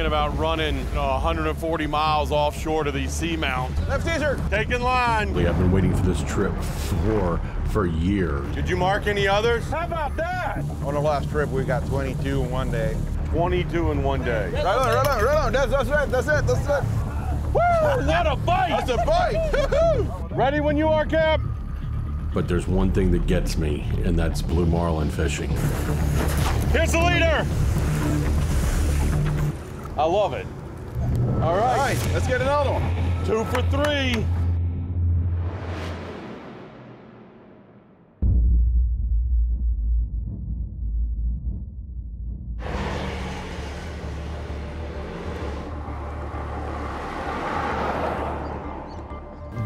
thinking about running 140 miles offshore to the seamount. Left teaser, taking line. I've been waiting for this trip for years. Did you mark any others? How about that? On the last trip, we got 22 in one day. 22 in one day. Right on, right on, right on. That's it. Woo, what a bite! That's a bite! Ready when you are, Cap. But there's one thing that gets me, and that's blue marlin fishing. Here's the leader! I love it. All right. All right, let's get another one. 2 for 3.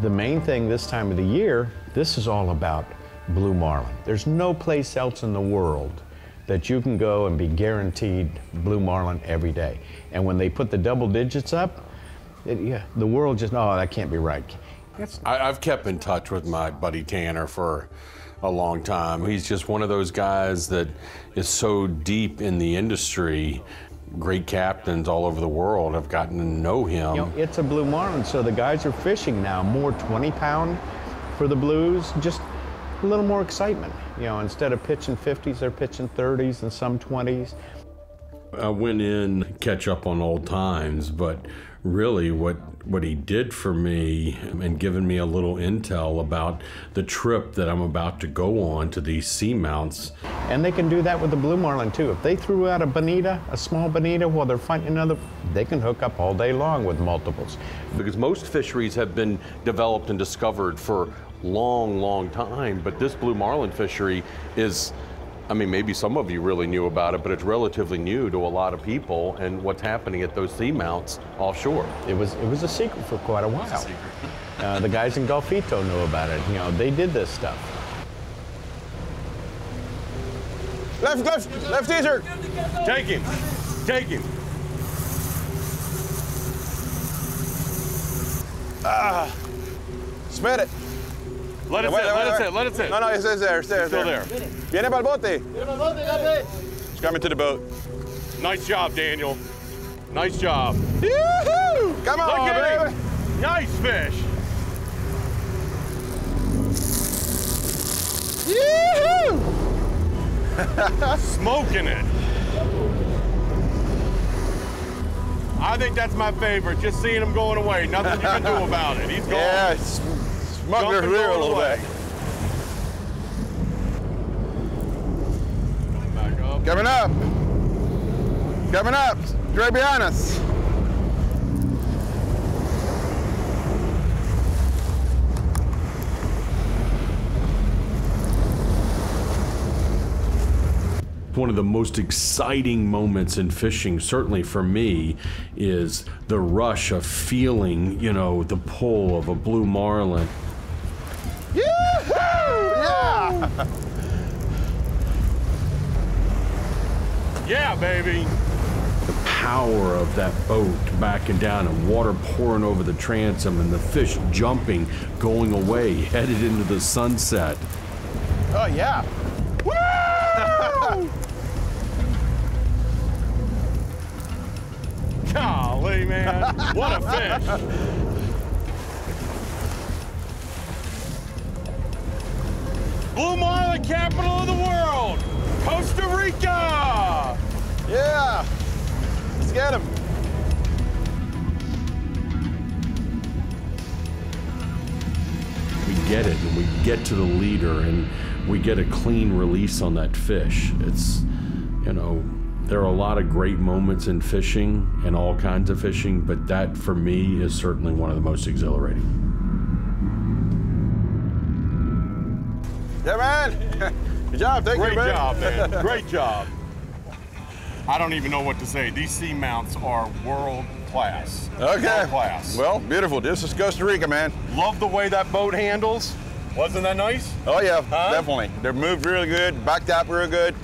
The main thing this time of the year, this is all about blue marlin. There's no place else in the world that you can go and be guaranteed blue marlin every day. And when they put the double digits up, the world just, oh, that can't be right. I've kept in touch with my buddy Tanner for a long time. He's just one of those guys that is so deep in the industry. Great captains all over the world have gotten to know him. You know, it's a blue marlin, so the guys are fishing now more 20-pound for the blues, just a little more excitement. You know, instead of pitching 50s, they're pitching 30s and some 20s. I went in catch up on old times, but really what he did for me and given me a little intel about the trip that I'm about to go on to these seamounts. And they can do that with the blue marlin too. If they threw out a bonita, a small bonita while they're fighting another, they can hook up all day long with multiples. Because most fisheries have been developed and discovered for long, long time, but this blue marlin fishery is, I mean, maybe some of you really knew about it, but it's relatively new to a lot of people and what's happening at those seamounts offshore. It was a secret for quite a while. The guys in Golfito knew about it. You know, they did this stuff. Left teaser. Take him, take him. Ah, spit it. Let it sit. No, it's there, it's still there. Viene pa'l bote. It's coming to the boat. Nice job, Daniel. Nice job. Yoo-hoo! Come on, look at baby. Him. Nice fish. Yoo-hoo! Smoking it. I think that's my favorite, just seeing him going away. Nothing you can do about it. He's gone. Yeah, smoking her rear a little bit. Coming up, Grabianas. One of the most exciting moments in fishing, certainly for me, is the rush of feeling, you know, the pull of a blue marlin. Yoo-hoo! Yeah! Yeah, baby! The power of that boat backing down and water pouring over the transom and the fish jumping, going away, headed into the sunset. Oh, yeah. Woo! Golly, man. What a fish! Blue Marlin capital of the world! Costa Rica! Yeah! Let's get him. We get it, and we get to the leader, and we get a clean release on that fish. It's, you know, there are a lot of great moments in fishing and all kinds of fishing, but that, for me, is certainly one of the most exhilarating. Yeah, man! Good job, thank you, man. Great job, man. Great job. I don't even know what to say. These seamounts are world class. Okay. World class. Well, beautiful. This is Costa Rica, man. Love the way that boat handles. Wasn't that nice? Oh yeah, definitely. They're moved really good, backed up real good.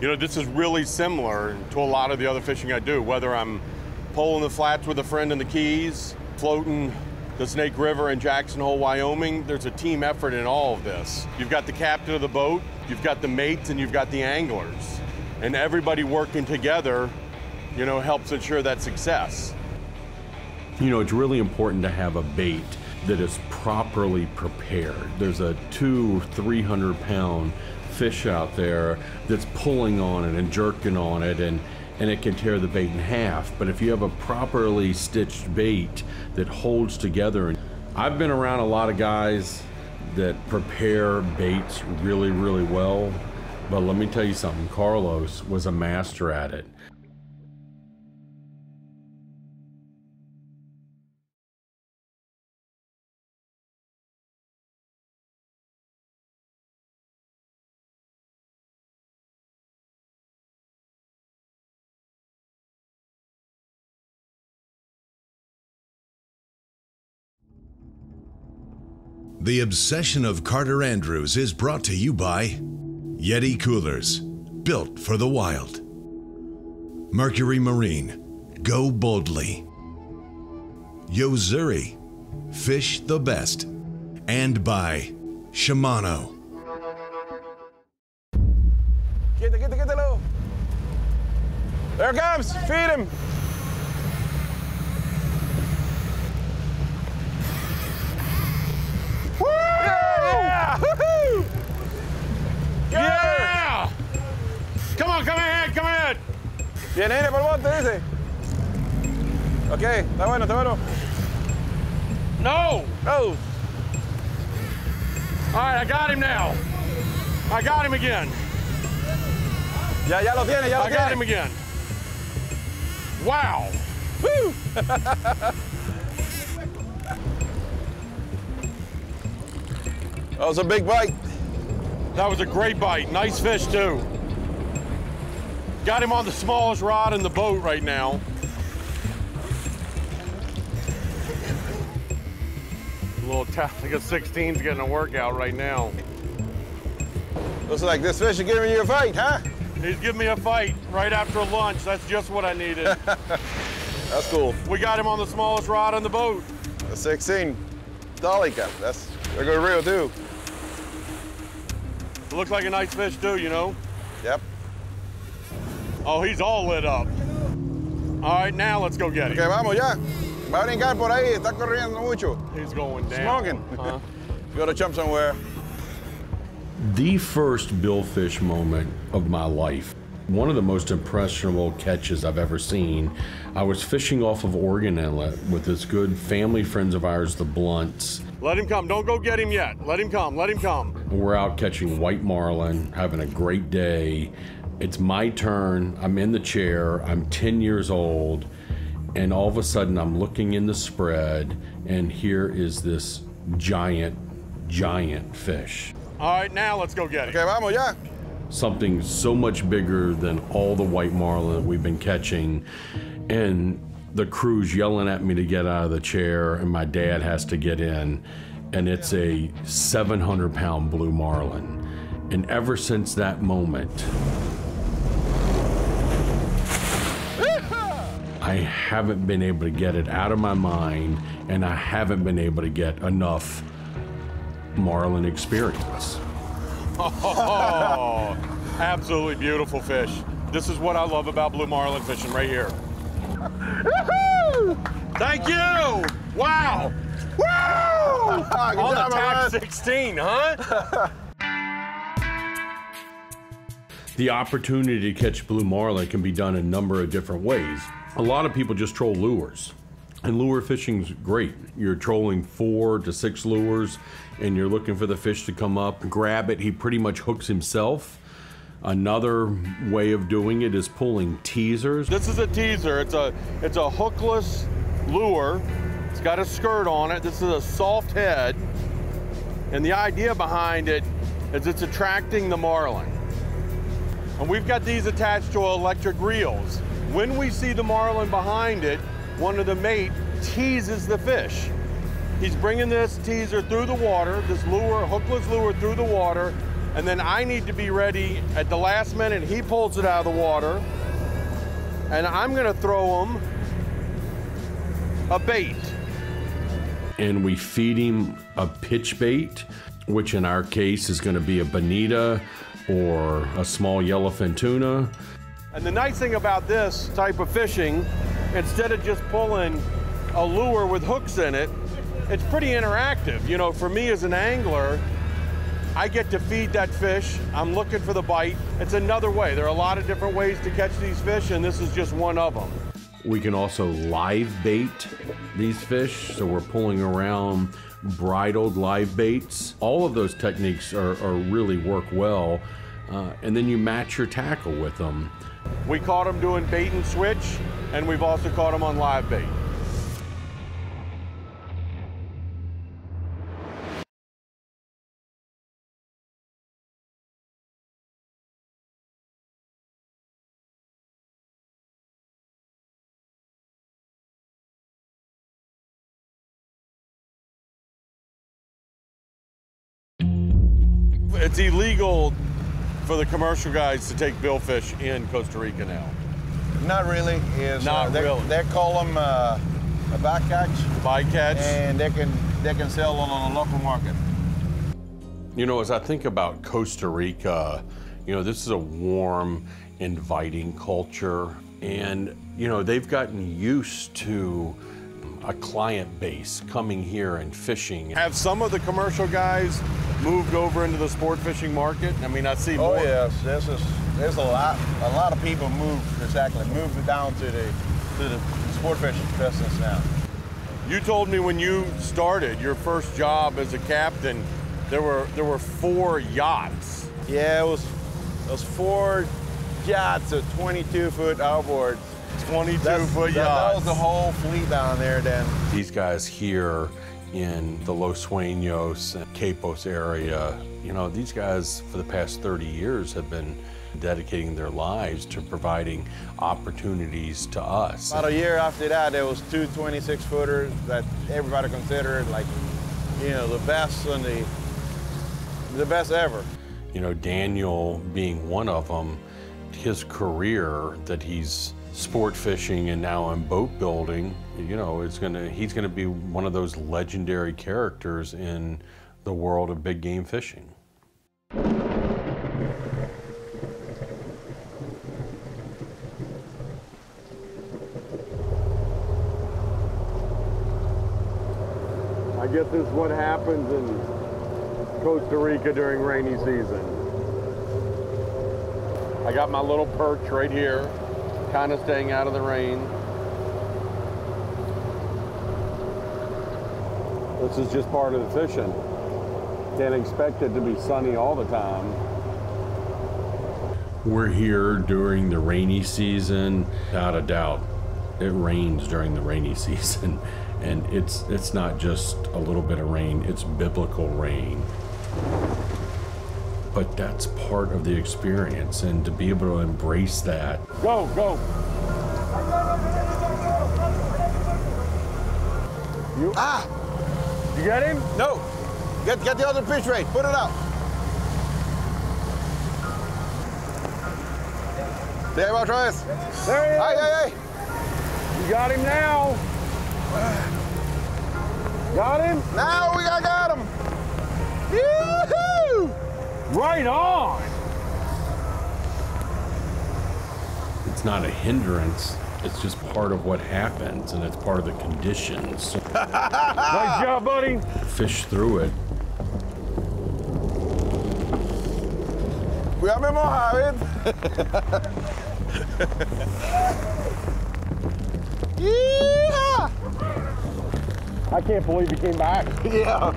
You know, this is really similar to a lot of the other fishing I do, whether I'm pulling the flats with a friend in the Keys, floating the Snake River in Jackson Hole, Wyoming, there's a team effort in all of this. You've got the captain of the boat, you've got the mates, and you've got the anglers. And everybody working together you know, helps ensure that success. You know, it's really important to have a bait that is properly prepared. There's a 200-300 pound fish out there that's pulling on it and jerking on it, and it can tear the bait in half. But if you have a properly stitched bait that holds together, and I've been around a lot of guys that prepare baits really, really well, but let me tell you something, Carlos was a master at it. The Obsession of Carter Andrews is brought to you by Yeti Coolers, built for the wild. Mercury Marine, go boldly. Yo-Zuri, fish the best. And by Shimano. Get the low. There it comes, feed him. Yeah! Come on, come ahead! Viene por el bote, dice. Ok, está bueno. No! Oh! All right, I got him now. I got him again. Ya lo tiene. I got him again. Wow! Woo! That was a big bite. That was a great bite. Nice fish, too. Got him on the smallest rod in the boat right now. A little tough. I guess 16's getting a workout right now. Looks like this fish is giving you a fight, huh? He's giving me a fight right after lunch. That's just what I needed. That's cool. We got him on the smallest rod on the boat. A 16 dolly cup. That's a good reel, too. Looks like a nice fish too, you know? Yep. Oh, he's all lit up. All right, now let's go get him. Okay, vamos ya. Va a brincar por ahí, está corriendo mucho. He's going down. Smoking. Huh? Gotta jump somewhere. The first billfish moment of my life. One of the most impressionable catches I've ever seen. I was fishing off of Oregon Inlet with this good family friends of ours, the Blunts. Let him come, don't go get him yet. Let him come. We're out catching white marlin, having a great day. It's my turn, I'm in the chair, I'm 10 years old, and all of a sudden I'm looking in the spread, and here is this giant, giant fish. All right, now let's go get him. Okay, vamos ya. Something so much bigger than all the white marlin we've been catching, and the crew's yelling at me to get out of the chair, and my dad has to get in, and it's a 700-pound blue marlin. And ever since that moment, I haven't been able to get it out of my mind, and I haven't been able to get enough marlin experience. Oh, absolutely beautiful fish. This is what I love about blue marlin fishing right here. Thank you! Wow! Woo! On the tack 16, huh? The opportunity to catch blue marlin can be done a number of different ways. A lot of people just troll lures. And lure fishing's great. You're trolling 4 to 6 lures, and you're looking for the fish to come up, grab it. He pretty much hooks himself. Another way of doing it is pulling teasers. This is a teaser. It's a hookless lure. It's got a skirt on it. This is a soft head, and the idea behind it is it's attracting the marlin. And we've got these attached to electric reels. When we see the marlin behind it, one of the mate teases the fish. He's bringing this teaser through the water, this lure, hookless lure through the water, and then I need to be ready at the last minute. He pulls it out of the water, and I'm gonna throw him a bait. And we feed him a pitch bait, which in our case is gonna be a bonita or a small yellowfin tuna. And the nice thing about this type of fishing, instead of just pulling a lure with hooks in it, it's pretty interactive. You know, for me as an angler, I get to feed that fish. I'm looking for the bite. It's another way. There are a lot of different ways to catch these fish, and this is just one of them. We can also live bait these fish, so we're pulling around bridled live baits. All of those techniques are really work well, and then you match your tackle with them. We caught them doing bait and switch, and we've also caught them on live bait. It's illegal for the commercial guys to take billfish in Costa Rica now. Not really. It's, not really. They call them a bycatch. Bycatch. And they can sell them on a local market. You know, as I think about Costa Rica, you know, this is a warm, inviting culture. And, you know, they've gotten used to a client base coming here and fishing. Have some of the commercial guys moved over into the sport fishing market? I mean, I see more. Oh yes, there's a lot of people moved down to the sport fishing business now. You told me when you started your first job as a captain, there were 4 yachts. Yeah, it was 4 yachts of 22-foot outboards. 22-foot yachts. That was the whole fleet down there then. These guys here in the Los Sueños and Capos area, you know, these guys for the past 30 years have been dedicating their lives to providing opportunities to us. About a year after that, there was 2 26-footers that everybody considered like, you know, the best and the best ever. You know, Daniel being one of them, his career that he's sport fishing and now in boat building, you know, he's gonna be one of those legendary characters in the world of big game fishing. I guess this is what happens in Costa Rica during rainy season. I got my little perch right here, kind of staying out of the rain. This is just part of the fishing. Can't expect it to be sunny all the time. We're here during the rainy season. Without a doubt, it rains during the rainy season. And it's not just a little bit of rain, it's biblical rain. But that's part of the experience, and to be able to embrace that. Go, go. You, you got him? No. Get the other fish right. Put it out. There he is. Hey, hey, hey. You got him now. Got him? Now we got him. Yoo-hoo! Right on! It's not a hindrance, it's just part of what happens, and it's part of the conditions. Nice job, buddy! Fish through it. We have him on. Yeah! I can't believe he came back. Yeah.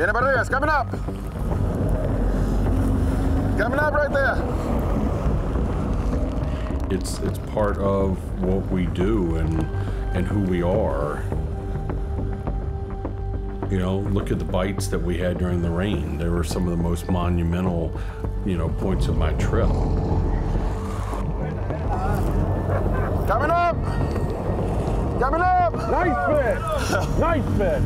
Viene para arriba, it's coming up. Coming up right there. It's part of what we do and who we are. You know, look at the bites that we had during the rain. They were some of the most monumental, you know, points of my trip. Coming up! Coming up! Nice fish! Nice fish!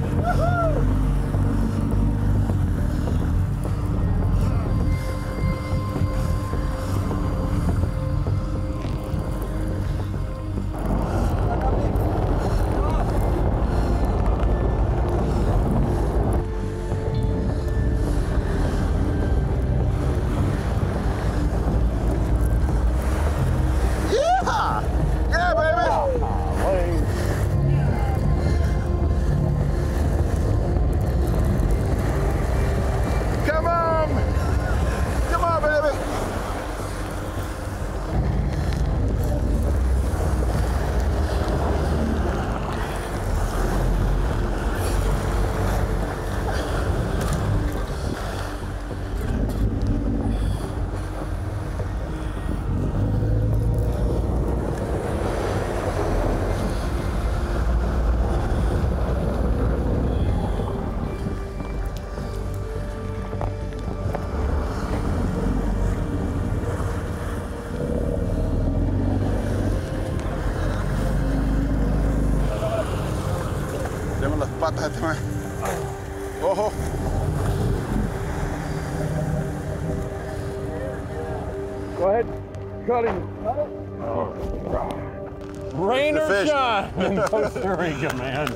Deme las patas este man. Ojo. Go ahead. Cut him. Rain or shine in Costa Rica, man.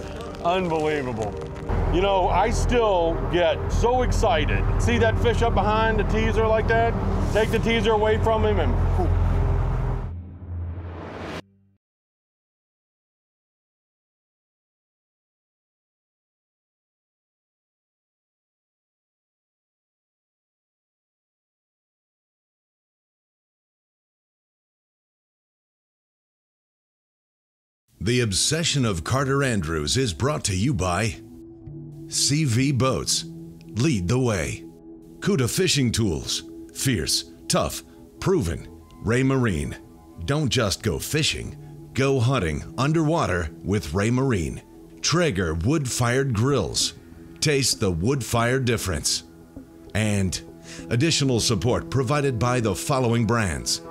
Unbelievable. You know, I still get so excited. See that fish up behind the teaser like that? Take the teaser away from him and whew. The Obsession of Carter Andrews is brought to you by CV Boats, lead the way. CUDA Fishing Tools, fierce, tough, proven. Raymarine, don't just go fishing, go hunting underwater with Raymarine. Traeger wood-fired grills, taste the wood-fire difference. And additional support provided by the following brands.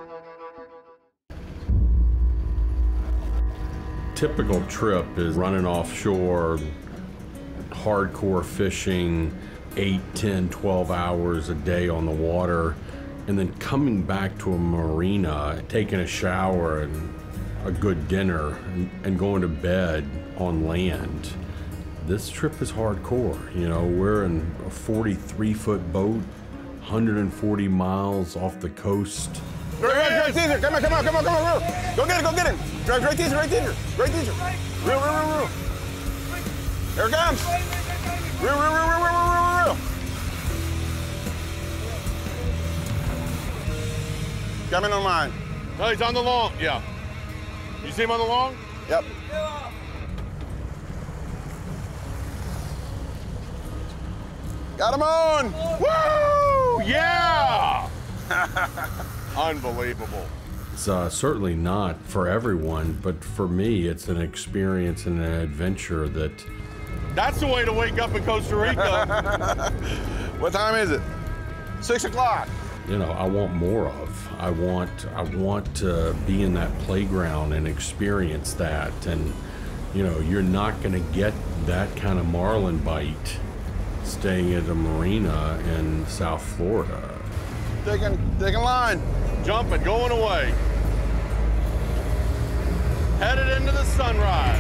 Typical trip is running offshore, hardcore fishing, 8, 10, 12 hours a day on the water, and then coming back to a marina, taking a shower and a good dinner, and going to bed on land. This trip is hardcore. You know, we're in a 43-foot boat, 140 miles off the coast. Right, Caesar, come on, come on, come on, come on, real. Go get it, go get it. Right, Caesar, right, Caesar, right, Caesar. Real, real, real, real. Here it comes. Real, real, real, real, real, real, real. Coming on mine. No, he's on the long, yeah. You see him on the long? Yep. Got him on. Woo! Yeah! Unbelievable. It's certainly not for everyone, but for me, it's an experience and an adventure that... That's the way to wake up in Costa Rica. What time is it? 6 o'clock. You know, I want more of. I want to be in that playground and experience that. And, you know, you're not going to get that kind of marlin bite staying at a marina in South Florida. Taking line. Jumping, going away. Headed into the sunrise.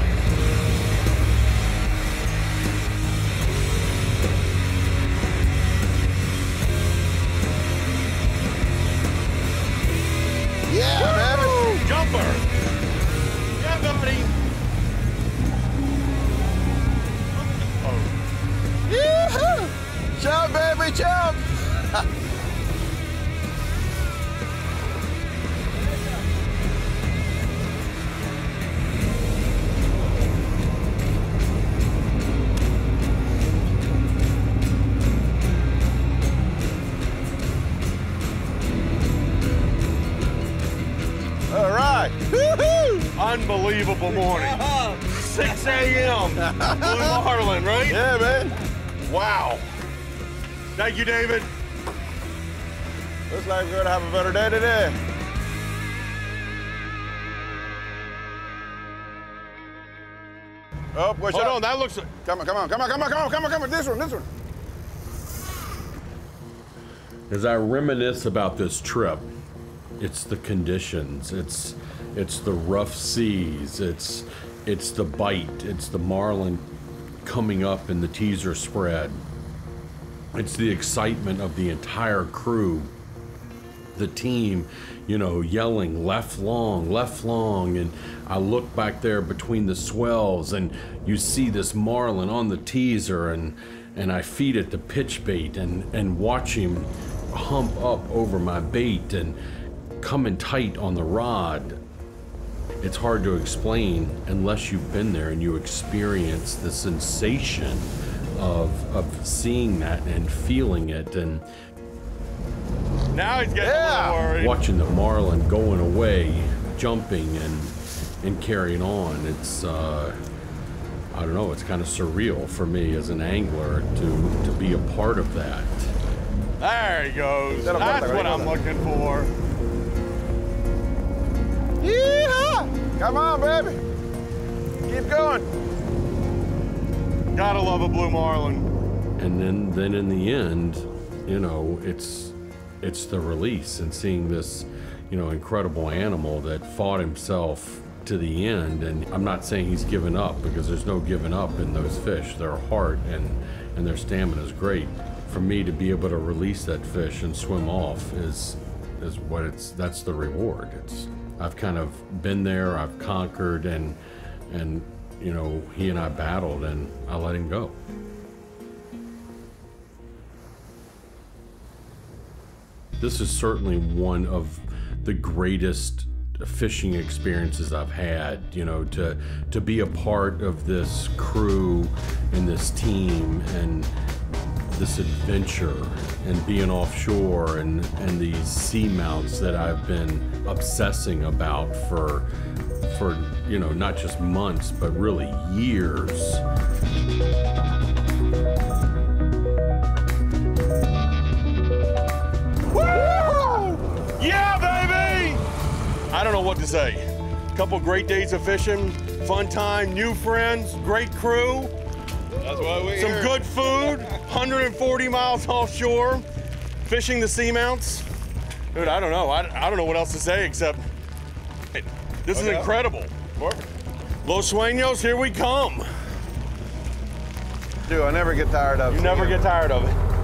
Yeah, man. Jumper. Yeah, buddy. Oh. Yee-hoo. Jump, baby, jump. Unbelievable morning. 6 a.m. Blue Marlin, right? Yeah, man. Wow. Thank you, David. Looks like we're gonna have a better day today. Oh, what's up? Hold on, that looks. Come on, come on, come on, come on, come on, come on, come on. This one, this one. As I reminisce about this trip, it's the conditions. It's the rough seas, it's the bite, it's the marlin coming up in the teaser spread. It's the excitement of the entire crew, the team, you know, yelling left long, and I look back there between the swells and you see this marlin on the teaser and I feed it the pitch bait and watch him hump up over my bait and coming tight on the rod. It's hard to explain unless you've been there and you experience the sensation of seeing that and feeling it. And now he's getting a little worried. Watching the marlin going away, jumping and carrying on. It's I don't know. It's kind of surreal for me as an angler to be a part of that. There he goes. That's what I'm looking for. Yeehaw! Come on, baby. Keep going. Gotta love a Blue Marlin. And then in the end, you know, it's the release and seeing this, you know, incredible animal that fought himself to the end. And I'm not saying he's given up, because there's no giving up in those fish. Their heart and their stamina is great. For me to be able to release that fish and swim off is what that's the reward. I've kind of been there, I've conquered, and you know, he and I battled and I let him go. This is certainly one of the greatest fishing experiences I've had, you know, to be a part of this crew and this team and this adventure and being offshore and these seamounts that I've been obsessing about for you know, not just months, but really years. Woo! Yeah, baby! I don't know what to say. A couple great days of fishing, fun time, new friends, great crew. That's why we're here. Some good food, 140 miles offshore, fishing the seamounts. Dude, I don't know. I don't know what else to say except this is incredible. Los Sueños, here we come. Dude, I never get tired of it. You never get tired of it.